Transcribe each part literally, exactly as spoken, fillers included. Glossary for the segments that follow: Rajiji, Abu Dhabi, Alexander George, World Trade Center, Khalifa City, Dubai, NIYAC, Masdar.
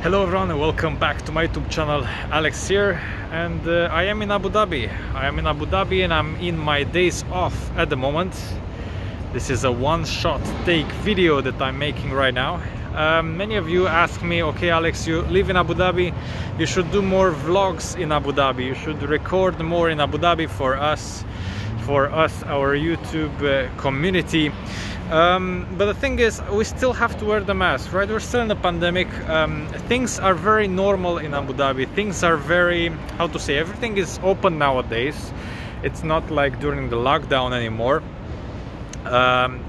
Hello everyone and welcome back to my YouTube channel. Alex here, and uh, I am in Abu Dhabi. I am in Abu Dhabi and I'm in my days off at the moment. This is a one-shot take video that I'm making right now. Um, many of you ask me, okay Alex, you live in Abu Dhabi, you should do more vlogs in Abu Dhabi, you should record more in Abu Dhabi for us, for us, our YouTube uh, community. Um, but the thing is, we still have to wear the mask, right? We're still in the pandemic. Um, things are very normal in Abu Dhabi. Things are very, how to say, everything is open nowadays. It's not like during the lockdown anymore. Um,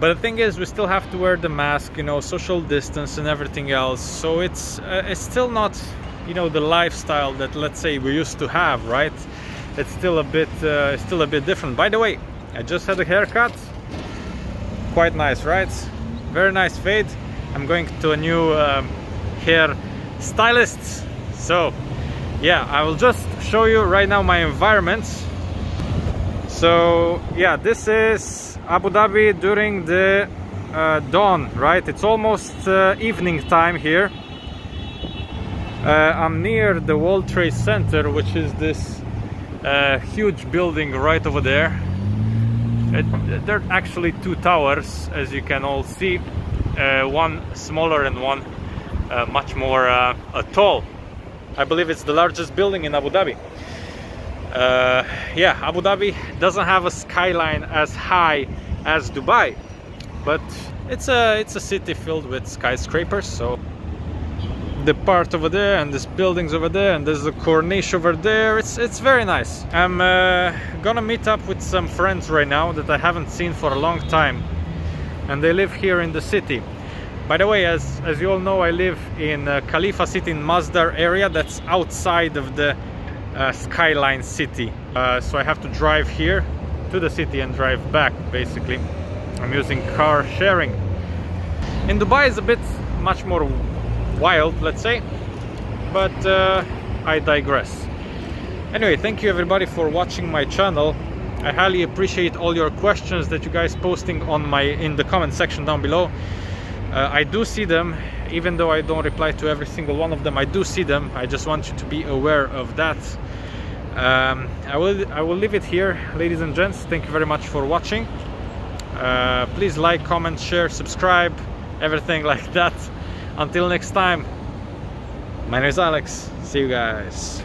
but the thing is, we still have to wear the mask, you know, social distance and everything else. So it's, uh, it's still not, you know, the lifestyle that, let's say, we used to have, right? It's still a bit, uh, still a bit different. By the way, I just had a haircut. Quite nice, right? Very nice fade. I'm going to a new um, hair stylist. So yeah, I will just show you right now my environment. So yeah, this is Abu Dhabi during the uh, dawn, right? It's almost uh, evening time here. Uh, I'm near the World Trade Center, which is this uh, huge building right over there. It, there are actually two towers, as you can all see, uh, one smaller and one uh, much more uh, uh, tall. I believe it's the largest building in Abu Dhabi. Uh, yeah, Abu Dhabi doesn't have a skyline as high as Dubai, but it's a, it's a city filled with skyscrapers. So the part over there, and this building's over there, and there's a corniche over there. It's it's very nice. I'm uh, gonna meet up with some friends right now that I haven't seen for a long time, and they live here in the city. By the way, as as you all know, I live in uh, Khalifa City in Masdar area. That's outside of the uh, skyline city, uh, so I have to drive here to the city and drive back. Basically, I'm using car sharing. In Dubai, it's a bit much more wild, let's say, but uh, I digress. Anyway, thank you everybody for watching my channel. I highly appreciate all your questions that you guys posting on my in the comment section down below. uh, I do see them, even though I don't reply to every single one of them. I do see them. I just want you to be aware of that. um, I will I will leave it here, ladies and gents. Thank you very much for watching. Uh, please like, comment, share, subscribe, everything like that. Until next time, my name is Alex. See you guys.